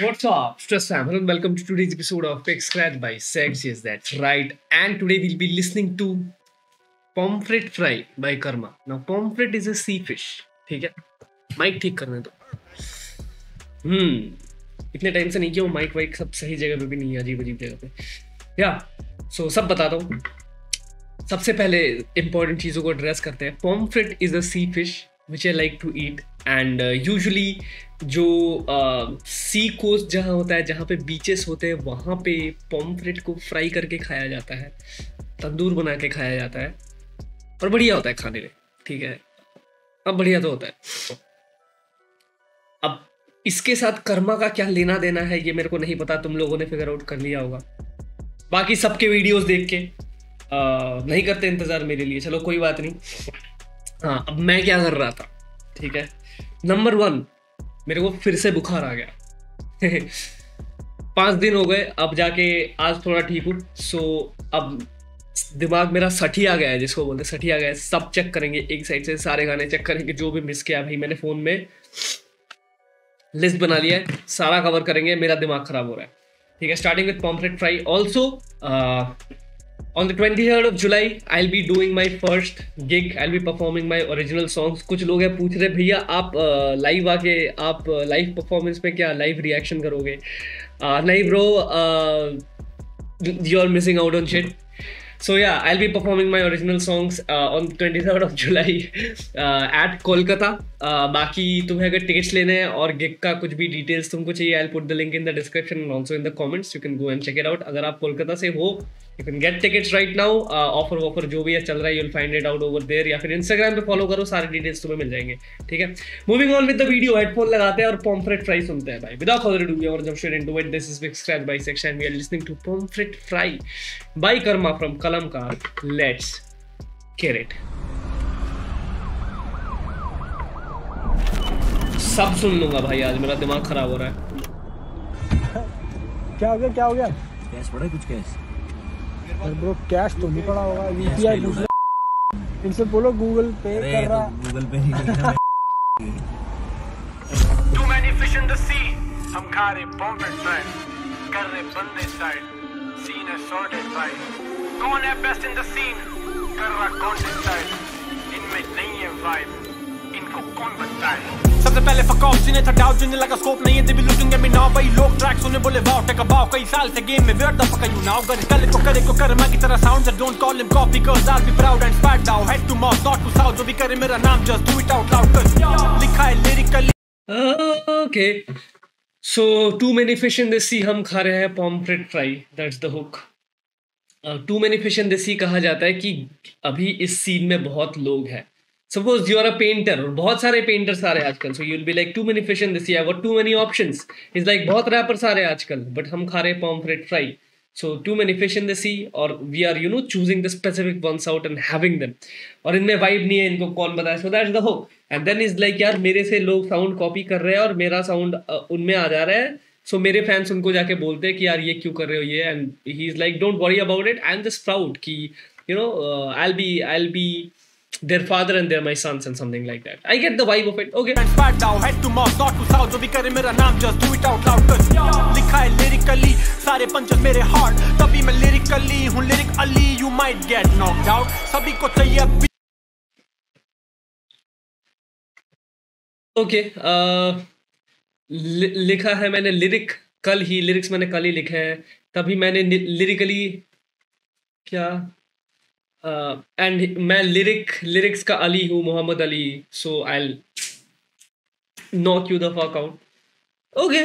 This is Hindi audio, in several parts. What's up, Stress Fam? Hello and welcome to today's episode of Fix Scratch by Sex. Yes, that's right. And today we'll be listening to Pomfret Fry by Karma. Now, pomfret is a sea fish. Okay? Mic ठीक करने दो. इतने time से नहीं किया वो mic वाइक सब सही जगह पे भी नहीं है अजीब-अजीब जगह पे. Yeah. So सब बताता हूँ. सबसे पहले important चीजों को address करते हैं. Pomfret is a sea fish which I like to eat. And usually जो sea coast जहाँ होता है जहाँ पे beaches होते हैं वहाँ पे pomfret को fry करके खाया जाता है तंदूर बना के खाया जाता है और बढ़िया होता है खाने में ठीक है अब बढ़िया तो होता है अब इसके साथ कर्मा का क्या लेना देना है ये मेरे को नहीं पता तुम लोगों ने फिगर आउट कर लिया होगा बाकी सबके वीडियोस देख के नहीं करते इंतजार मेरे लिए चलो कोई बात नहीं हाँ अब मैं क्या कर रहा था ठीक है नंबर वन मेरे को फिर से बुखार आ गया 5 दिन हो गए अब जाके आज थोड़ा ठीक हूँ सो अब दिमाग मेरा सठिया गया है जिसको बोलते हैं सठिया गया है सब चेक करेंगे एक साइड से सारे गाने चेक करेंगे जो भी मिस किया भाई मैंने फ़ोन में लिस्ट बना लिया है सारा कवर करेंगे मेरा दिमाग ख़राब हो रहा है ठीक है starting with pomfret fry also On the 23rd of July, I'll be doing my first gig. I'll be performing my original songs. कुछ लोग हैं पूछ रहे भैया आप लाइव आके आप लाइव परफॉर्मेंस पे क्या लाइव रिएक्शन करोगे नहीं bro you are missing out on shit. So yeah, I'll be performing my original songs on the 23rd of July at Kolkata. बाकी तुम्हें अगर टिकट्स लेने हैं और गिग का कुछ भी डिटेल्स तुमको चाहिए I'll put the link in the description and also in the comments. You can go and check it out. अगर आप कोलकाता से हो You can get tickets right now. Offer वॉफर जो भी है चल रहा है you'll find it out over there या फिर Instagram पे follow करो सारे details तुम्हें मिल जाएंगे ठीक है Moving on with the video headphone लगाते हैं और pomfret fry सुनते हैं भाई Without further ado we are jumping straight into it. This is Fix Scratch by Sex and we are listening to pomfret fry by Karma from Kalamkar. Let's get it. सब सुन लूँगा भाई आज मेरा दिमाग खराब हो रहा है क्या हो गया कैश पड़ा कुछ कैश ब्रो कैश तो नहीं पड़ा होगा यूपीआई दूसरा इनसे बोलो गूगल पे कर रहा गूगल पे नहीं too many fish in the sea हम खा रहे pomfret fry कर रहे बंदे side scene is sorted by कौन है बेस्ट इन द सीन कर रहा कंटेंट साइड इनमें नहीं है वाइब इनको कौन बताए सबसे पहले फक ऑफ जिन्हें था डाउट जिन्हें लगा स्कोप नहीं है दे भी लूजिंग मी नाउ भाई लोग ट्रैक सुने बोले वाओ टेक अ बाव कई साल से गेम में where the fuck you now got करे को कर्मा की तरह sound don't call him copy cause I'll be proud and spat down head to mouth not to south जो भी करे मेरा नाम just do it out loud cause लिखा है lyrically okay so too many fish in the sea हम खा रहे हैं pomfret fry that's the hook too many fish in the sea कहा जाता है कि अभी इस सीन में बहुत लोग हैं Suppose you are a painter और बहुत सारे painters आ रहे हैं आजकल so you'll be like too many fish in the sea I've got too many options it's like बहुत rappers आ रहे हैं आजकल but हम खा रहे हैं pomfret fry So too many fish in the sea, or we are you know choosing the specific ones out and having them. और इनमें vibe नहीं है इनको कौन बताए so that's the hook. And then it's like यार मेरे से लोग sound copy कर रहे हैं और मेरा sound उनमें आ जा रहा है so मेरे fans उनको जाके बोलते हैं कि यार ये क्यों कर रहे हो ये and he's like don't worry about it I'm just proud कि you know I'll be their father and they're my sons and something like that. I get the vibe of it. Okay. Spat down head to mouth not to south जो भी करे मेरा नाम just do it out loud cause लिखा है lyrically सारे punches मेरे heart तभी मैं lyrically हूँ lyric Ali you might get knocked out सभी को चाहिए Okay लिखा है मैंने lyric कल ही lyrics मैंने कल ही लिखे हैं तभी मैंने lyrically क्या and मैं lyrics का अली हूँ Mohammad Ali so I'll knock you the fuck out okay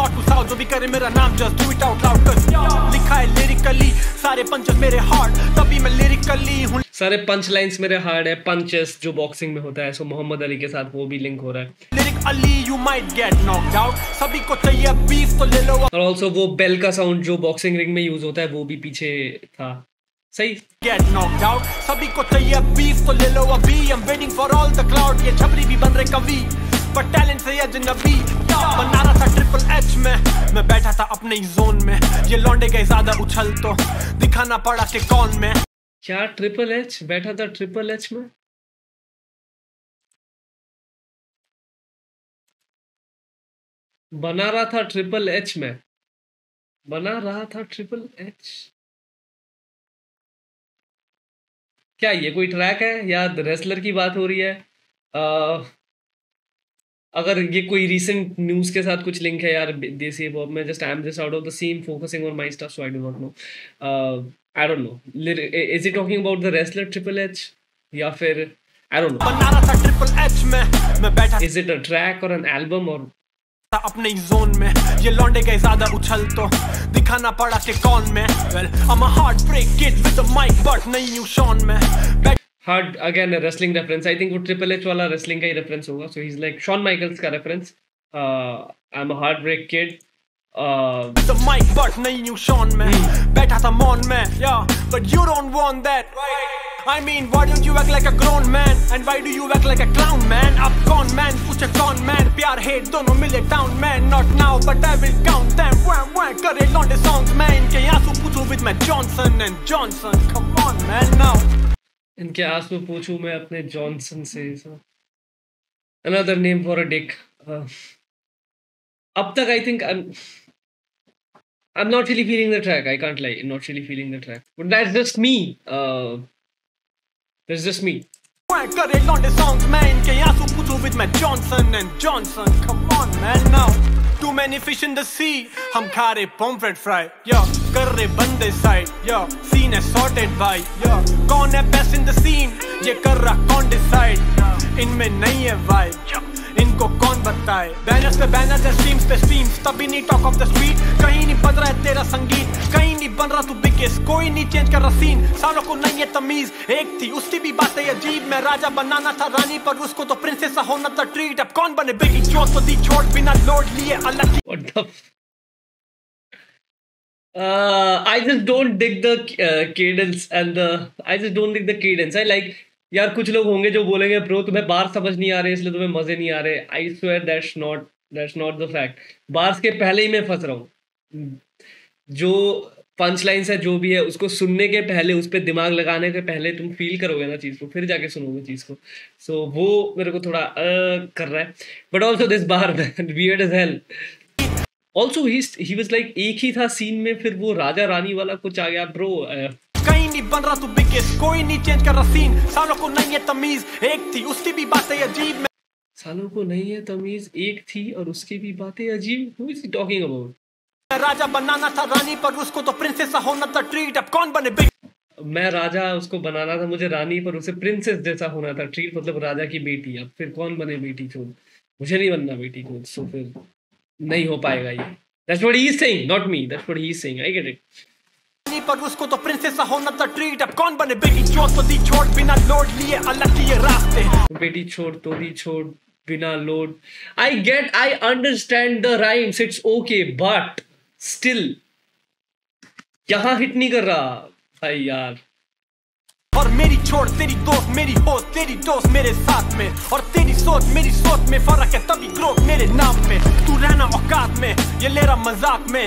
not to south जो भी करे मेरा नाम just do it out loud cause लिखा है lyrically सारे punches मेरे hard तभी मैं lyrically हूँ सारे punch lines मेरे hard है punches जो boxing में होता है so मोहम्मद अली के साथ वो भी link हो रहा है lyric Ali you might get knocked out सभी को चाहिए beef तो ले लो और also वो bell का sound जो boxing ring में use होता है वो भी पीछे था सही get knocked out सभी को चाहिए beef तो ले लो अभी I'm waiting for all the clout ये छपरी भी बन रहे कवि पर टैलेंट से अजनबी बना रहा था ट्रिपल एच में मैं बैठा था अपने ही जोन में ये लौंडे गए ज्यादा उछल तो दिखाना पड़ा कि कौन में क्या ट्रिपल एच बैठा था ट्रिपल एच में बना रहा था ट्रिपल एच। क्या ये कोई ट्रैक है या रेसलर की बात हो रही है? अगर ये कोई रीसेंट न्यूज के साथ कुछ लिंक है यार देसी पॉप में, just I am just out of the scene focusing on my stuff so I don't know. Is he talking about the wrestler triple H या फिर आई डोंट नो बना रहा था ट्रिपल एच मैं बैठा। इज इट अ ट्रैक और एन एल्बम और अपने जोन में ये लौंडे गए ज्यादा उछल तो दिखाना पड़ा कि कौन में। Well I am a heartbreak kid with the mic but नहीं न्यू शॉन में। Hard again wrestling reference, I think वो ट्रिपल एच वाला रेसलिंग का ही रेफरेंस होगा। So he is like Shawn Michaels का reference, I am a heartbreak kid the mic but नहीं न्यू शॉन में बैठा था मौन में या but you don't want that. I mean why don't you act like a grown man and why do you act like a clown man? Up con man pucha con man pyar hate dono mile down man not now but I will count them wah kare londe songs man inke aansu puchu with my Johnson and Johnson come on man now inke aansu puchu main apne Johnson se another name for a dick ab tak I think I'm not really feeling the track, I can't lie, not really feeling the track but that's just me There's just me. I got a lot of songs man ke aansu poocho with my Johnson and Johnson come on man now too many fish in the sea hum kha rahe pomfret fry yo kar rahe bande side yo scene is sorted by yo kaun hai best in the scene ye kar raha kaun decide inme nahi hai vibe inko kaun bataye banners pe banners hai streams pe streams tabhi nahi talk of the street kahin nahi bad raha hai tera sangeet kahin nahi ban raha tu biggest koi nahi change kar raha scene saalon ko nahi hai tamizz ek thi uski bhi baatein ajeeb main raja banana tha rani par usko to princess hona tha treat ab kaun bane biggie chot to di chot bina load liye alag what the I just don't dig the cadence and the I like यार कुछ लोग होंगे जो बोलेंगे ब्रो तुम्हें बार्स समझ नहीं आ रहे इसलिए तुम्हें मजे नहीं आ रहे। I swear that's not the fact. Bars के पहले ही मैं फंस रहा हूँ, जो पंच लाइन्स है जो भी है उसको सुनने के पहले, उस पर दिमाग लगाने के पहले तुम फील करोगे ना चीज़ को, फिर जाके सुनोगे चीज़ को। सो वो मेरे को थोड़ा कर रहा है but also this bar weird as hell. Also he was like एक ही था सीन में फिर वो राजा रानी वाला कुछ आ गया ब्रो। कहीं नहीं बन रहा तू बिगेस्ट कोई नहीं चेंज कर रहा सीन सालों को नहीं है तमीज एक थी उसकी भी बातें अजीब में। सालों को नहीं है तमीज एक थी और उसकी भी बातें अजीब। Who is he talking about? राजा बनाना था रानी पर उसको तो प्रिंसेस होना था ट्रीट अब कौन बने बिग। मैं राजा उसको बनाना था मुझे रानी पर उसे प्रिंसेस जैसा होना था ट्रीट, मतलब राजा की बेटी। अब फिर कौन बने बेटी चोर? मुझे नहीं बनना बेटी चोर, सो फिर नहीं हो पाएगा ये। That's what he is saying not me, that's what he is saying I get it. नहीं पर उसको तो प्रिंसेस होना था ट्रीट अब कौन बने बेटी चोर तो दी छोड़ बिना लोड लिए अलग किए रास्ते बेटी छोड़ तो दी छोड़ बिना लोड। I get I understand the rhymes it's okay but still यहां हिट नहीं कर रहा भाई यार। और मेरी छोड़ तेरी दोस्त मेरी होश तेरी दोस्त मेरे साथ में और तेरी सोच मेरी सोच में फर्क है तभी ग्रोथ मेरे नाम में तू रहना औकात में ये ले रहा मजाक में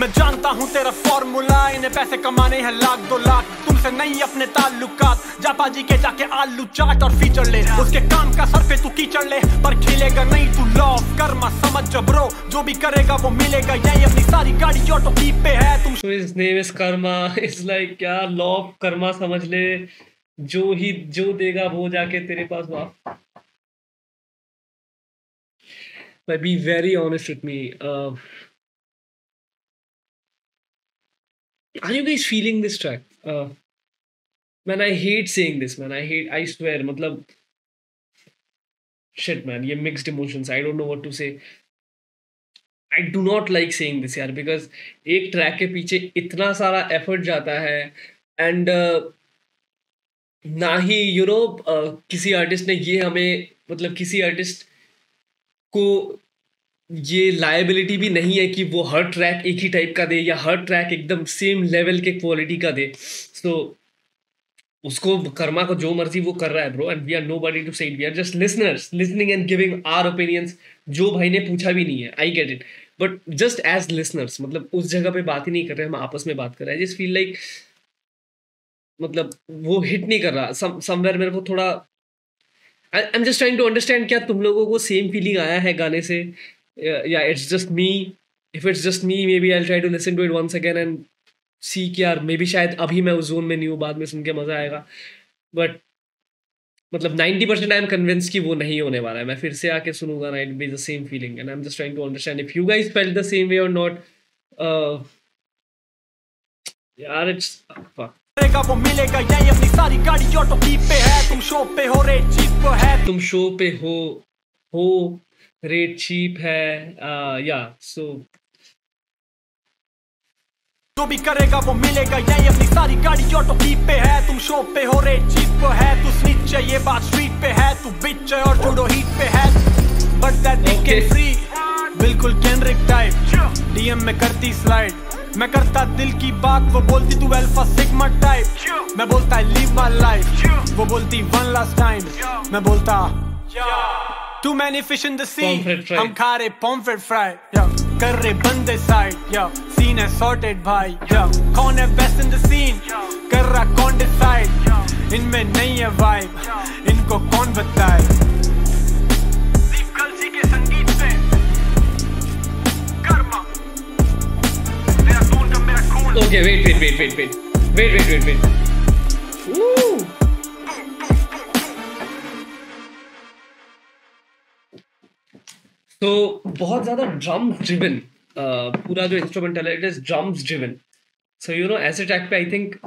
मैं जानता हूँ तेरा फॉर्मूला इन्हें पैसे कमाने हैं लाख दो लाख तुमसे नहीं अपने ताल्लुकात जापाजी के जाके आलू चाट और फीचर ले उसके काम का सर पे तू कीचड़ ले पर खेलेगा नहीं तू लॉफ कर्मा समझ जबरो जो भी करेगा वो मिलेगा यही अपनी सारी गाड़ी ऑटो की पे है तुम। So his name is Karma, it's like क्या लॉफ कर्मा समझ ले जो ही जो देगा वो जाके तेरे पास वाह। But be very honest with me. Are you guys feeling this track? Man, I hate saying this, man. I swear, मतलब shit, man. ये mixed emotions. I don't know what to say. I do not like saying this, यार, because एक track के पीछे इतना सारा effort जाता है and ना ही you know किसी artist ने ये हमें मतलब किसी artist को ये लायबिलिटी भी नहीं है कि वो हर ट्रैक एक ही टाइप का दे या हर ट्रैक एकदम सेम लेवल के क्वालिटी का दे। सो उसको कर्मा को जो मर्जी वो कर रहा है bro and we are nobody to say it, we are just listeners listening and giving our opinions. जो भाई ने पूछा भी नहीं है I get it but just as listeners, मतलब उस जगह पे बात ही नहीं कर रहे हम, आपस में बात कर रहे हैं। जस्ट फील लाइक मतलब वो हिट नहीं कर रहा समवेयर मेरे को थोड़ा। I am just trying to understand क्या तुम लोगों को सेम फीलिंग आया है गाने से yeah, it's just me. If it's just me, maybe I'll try to listen to it once again and see कि यार maybe शायद अभी मैं उस zone में नहीं हूँ, बाद में सुन के मजा आएगा. But मतलब 90% I'm convinced कि वो नहीं होने वाला है. मैं फिर से आके सुनूंगा ना, it'll be the same feeling. And I'm just trying to understand if you guys felt the same way or not. यार it's fuck. वो मिलेगा यही अपनी सारी गाड़ी ऑटो कीप पे है. तुम शो पे हो रेट चीप है. तुम शो पे हो रेट चीप है. या सो जो भी करेगा वो मिलेगा यही अपनी सारी गाड़ी ऑटो कीप पे है. तुम शो पे हो रेट चीप है. तू स्विच है ये बात स्वीट पे है. तू बिच है और जुड़ो हीट पे है. बट दैट टिकट फ्री बिल्कुल जेनरिक टाइप. डीएम में करती स्लाइड. मैं करता दिल की बात. वो बोलती तू अल्फा सिग्मा टाइप. मैं बोलता लिव माय लाइफ. वो बोलती वन लास्ट टाइम. मैं बोलता too many fish in the sea. हम खा रहे पॉम्फ्रेट फ्राई. कर रहे बंदे साइड. सीन है सॉर्टेड भाई. कौन है बेस्ट इन द सीन. कर रहा कौन डिसाइड. इनमें नहीं है वाइब. इनको कौन बताए. Okay, wait. Woo! So बहुत ज़्यादा drums driven, पूरा जो instrumental है, it is drums driven. So you know, ऐसे track पे I think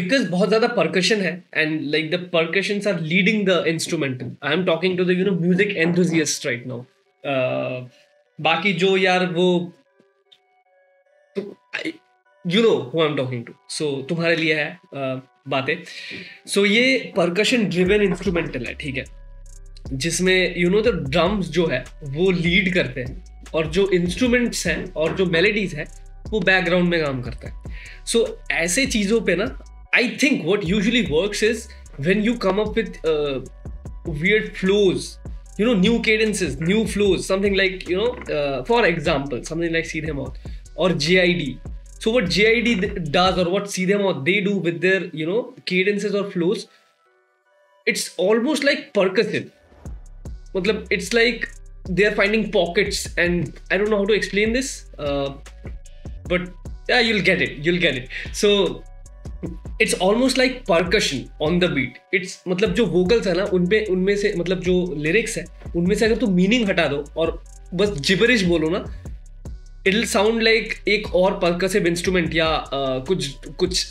because बहुत ज़्यादा percussion है and like the percussions are leading the instrumental. I am talking to the you know music enthusiasts right now. बाकी जो यार वो you know who I'm talking to. So तुम्हारे लिए है बातें. So ये percussion driven instrumental है, ठीक है, जिसमें you know the drums जो है वो lead करते हैं और जो instruments हैं और जो melodies हैं वो background में काम करता है. So ऐसे चीज़ों पे ना I think what usually works is when you come up with weird flows, you know, new cadences, new flows, something like, you know, for example, something like Seedhe Maut or J.I.D. So what J.I.D. does or what Seedhe Maut they do with their, you know, cadences or flows, it's almost like percussive. Matlab, it's like they're finding pockets and I don't know how to explain this, but yeah, you'll get it. So it's almost like percussion on the beat. It's मतलब जो vocals है ना उनमें से मतलब जो lyrics है उनमें से अगर तुम meaning हटा दो और बस gibberish बोलो ना, it'll sound like एक और percussive instrument या कुछ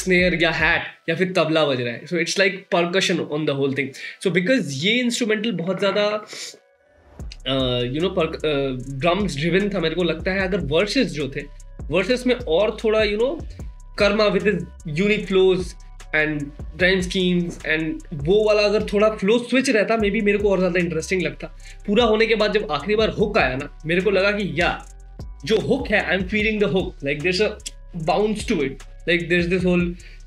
snare या hat या फिर तबला बज रहा है. So it's like percussion on the whole thing. So because ये instrumental बहुत ज़्यादा you know drums driven था, मेरे को लगता है अगर verses में और थोड़ा you know Karma with his unique flows and rhyme schemes and वो वाला अगर थोड़ा flow switch रहता maybe मेरे को और ज़्यादा interesting लगता. पूरा होने के बाद जब आखिरी बार hook आया ना, मेरे को लगा कि यार जो hook है I'm feeling the hook, like there's a bounce to it, like there's this whole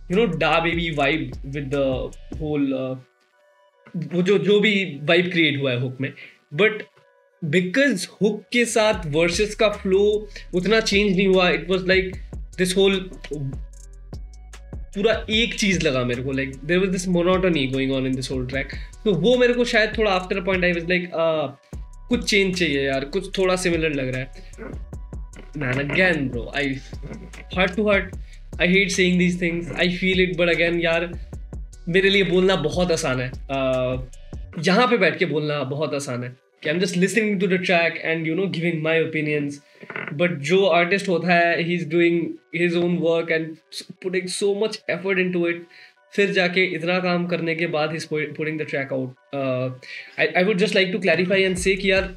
you know Da Baby vibe with the whole वो जो भी vibe create हुआ है hook में. But because hook के साथ verses का flow उतना change नहीं हुआ, it was like this whole पूरा एक चीज लगा मेरे को, like there was this monotony going on in this whole track. तो वो मेरे को शायद थोड़ा after a point I was like कुछ change चाहिए यार, कुछ थोड़ा similar लग रहा है. Man again bro, I heart to heart I hate saying these things, I feel it, but again यार मेरे लिए बोलना बहुत आसान है, यहाँ पे बैठ के बोलना बहुत आसान है. I'm just listening to the track and you know giving my opinions, but जो artist होता है he's doing his own work and putting so much effort into it. फिर जाके इतना काम करने के बाद he's putting the track out. I would just like to clarify and say कि यार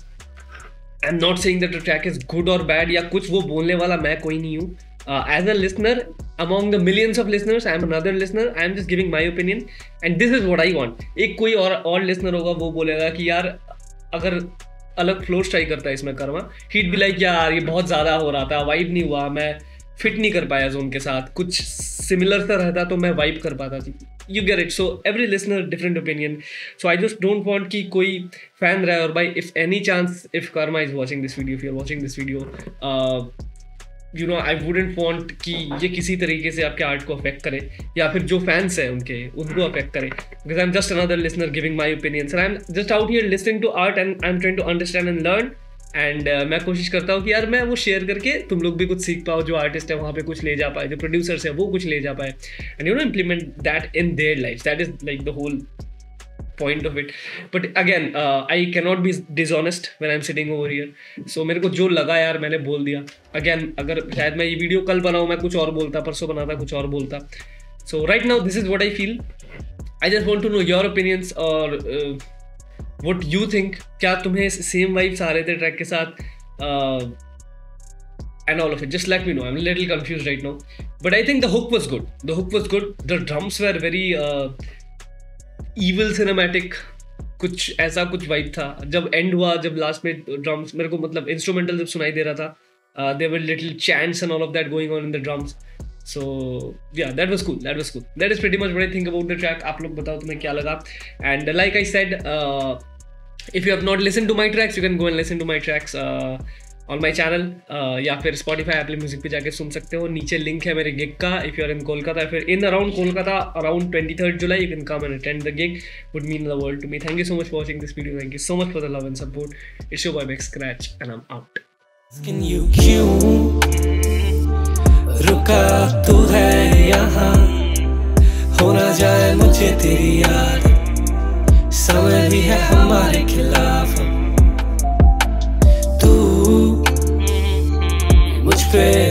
I'm not saying that the track is good or bad या कुछ. वो बोलने वाला मैं कोई नहीं हूँ. As a listener among the millions of listeners, I am another listener. I am just giving my opinion and this is what I want. एक कोई और listener होगा वो बोलेगा कि यार अगर अलग फ्लोर्स ट्राई करता है इसमें कर्मा, ही'd be like यार ये बहुत ज़्यादा हो रहा था, वाइब नहीं हुआ, मैं फिट नहीं कर पाया जोन के साथ, कुछ सिमिलर सा रहता तो मैं वाइब कर पाता. You get it. So every listener different opinion. So I just don't want कि कोई फैन रहे. और भाई if any chance if Karma is watching this video, if you are watching this video, you know, I wouldn't want कि ये किसी तरीके से आपके आर्ट को अफेक्ट करे या फिर जो फैंस हैं उनके उनको अफेक्ट करे, because I'm just another listener giving my opinions and I'm just out here listening to art and I'm trying to understand and learn and मैं कोशिश करता हूँ कि यार मैं वो शेयर करके तुम लोग भी कुछ सीख पाओ, जो आर्टिस्ट है वहाँ पे कुछ ले जा पाए, जो प्रोड्यूसर्स हैं वो कुछ ले जा पाए and you know implement that in their lives. That is like the whole point of it. But again, I cannot be dishonest when I'm sitting over here. So मेरे को जो लगा यार मैंने बोल दिया. Again, अगर शायद मैं ये वीडियो कल बनाऊँ मैं कुछ और बोलता, परसों बनाता कुछ और बोलता. So right now this is what I feel. I just want to know your opinions or what you think. क्या तुम्हें same vibes आ रहे थे ट्रैक के साथ? And all of it. Just let me know. I'm a little confused right now. But I think the hook was good. The hook was good. The drums were very evil cinematic, कुछ ऐसा कुछ वाइब था जब एंड हुआ, जब लास्ट में ड्रम्स मेरे को मतलब इंस्ट्रूमेंटल जब सुनाई दे रहा था, there were little chants and all of that going on in the drums. So yeah that was cool, that was cool, that is pretty much what I think about the track. आप लोग बताओ तुम्हें क्या लगा. And like I said, if you have not listen to my tracks you can go and listen to my tracks on my channel या फिर स्पॉटीफाई एप्पल म्यूजिक पे जाके सुन सकते हो. नीचे लिंक है मेरे गिग का. If you are in Kolkata, फिर in around Kolkata, around 23rd July, you can come and attend the gig. Would mean the world to me. Thank you so much for watching this video. Thank you so much for the love and support. It's your boy fix scratch and I am out. Can you क्यों रुका तू है यहाँ, हो ना जाए मुझे तेरी याद, समय भी है हमारे खिलाफ. Hey.